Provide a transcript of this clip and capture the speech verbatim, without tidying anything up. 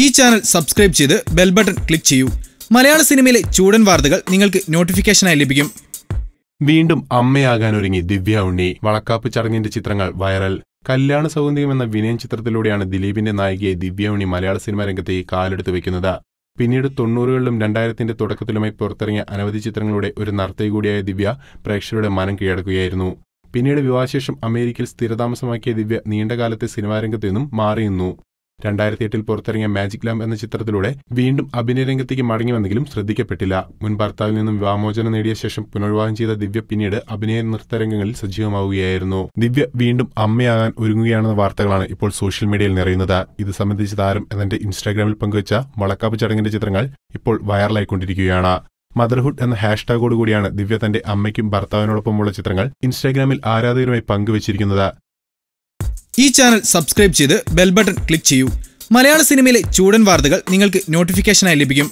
ഈ channel subscribe ചെയ്ത് bell button click ചെയ്യൂ. മലയാള സിനിമയിലെ ചൂടൻ വാർത്തകൾ നിങ്ങൾക്ക് നോട്ടിഫിക്കേഷനായി ലഭിക്കും. വീണ്ടും അമ്മയാകാനൊരുങ്ങി ദിവ്യ ഉണ്ണി. വളക്കാപ്പ് ചടങ്ങിന്റെ ചിത്രങ്ങൾ വൈറൽ. കല്യാണ സൗന്ദര്യം എന്ന വിനയൻ ചിത്രത്തിലൂടെയാണ് ദിലീപിന്റെ നായികയെ ദിവ്യ ഉണ്ണി മലയാള സിനിമാ രംഗത്തെ കാലെടുത്ത് വെക്കുന്നത്. പിന്നീട് തൊണ്ണൂറുകളിലും രണ്ടായിരത്തിന്റെ തുടക്കത്തിലുമായി പുറത്തിറങ്ങിയ അനവധി ചിത്രങ്ങളുടെ ഒരു നർത്തകി കൂടിയായ ദിവ്യ പ്രേക്ഷകരുടെ മനം കീഴടക്കുകയായിരുന്നു. പിന്നീട് വിവാഹശേഷം അമേരിക്കയിൽ സ്ഥിരതാമസമാക്കിയ ദിവ്യ നീണ്ടകാലത്തെ സിനിമാരംഗത്തു നിന്നും മാറിയിരുന്നു. രണ്ടായിരത്തി എട്ടിൽ പുറത്തിറങ്ങിയ മാജിക് ലാമ്പ് എന്ന ചിത്രത്തിലൂടെ വീണ്ടും അഭിനയരംഗത്തേക്ക് മടങ്ങിവന്നെങ്കിലും ശ്രദ്ധിക്കപ്പെട്ടില്ല. മുൻ ഭർത്താവിൽ നിന്നും വിവാഹമോചനം നേടിയ ശേഷം പുനർവിവാഹം ചെയ്ത ദിവ്യ പിന്നീട് അഭിനയ നൃത്തരംഗങ്ങളിൽ സജീവമാവുകയായിരുന്നു. ദിവ്യ വീണ്ടും അമ്മയാകാൻ ഒരുങ്ങുകയാണെന്ന വാർത്തകളാണ് ഇപ്പോൾ സോഷ്യൽ മീഡിയയിൽ നിറയുന്നത്. ഇത് സംബന്ധിച്ച് താരം തന്റെ ഇൻസ്റ്റാഗ്രാമിൽ പങ്കുവച്ച വളക്കാപ്പ് ചടങ്ങിന്റെ ചിത്രങ്ങൾ ഇപ്പോൾ വൈറലായിക്കൊണ്ടിരിക്കുകയാണ്. മദർഹുഡ് എന്ന ഹാഷ്ടാഗോട് കൂടിയാണ് ദിവ്യ തന്റെ അമ്മയ്ക്കും ഭർത്താവിനോടൊപ്പമുള്ള ചിത്രങ്ങൾ ഇൻസ്റ്റാഗ്രാമിൽ ആരാധകരുമായി പങ്കുവച്ചിരിക്കുന്നത്. ഈ ചാനൽ സബ്സ്ക്രൈബ് ചെയ്ത് ബെൽ ബട്ടൺ ക്ലിക്ക് ചെയ്യൂ. മലയാള സിനിമയിലെ ചൂടൻ വാർത്തകൾ നിങ്ങൾക്ക് നോട്ടിഫിക്കേഷനായി ലഭിക്കും.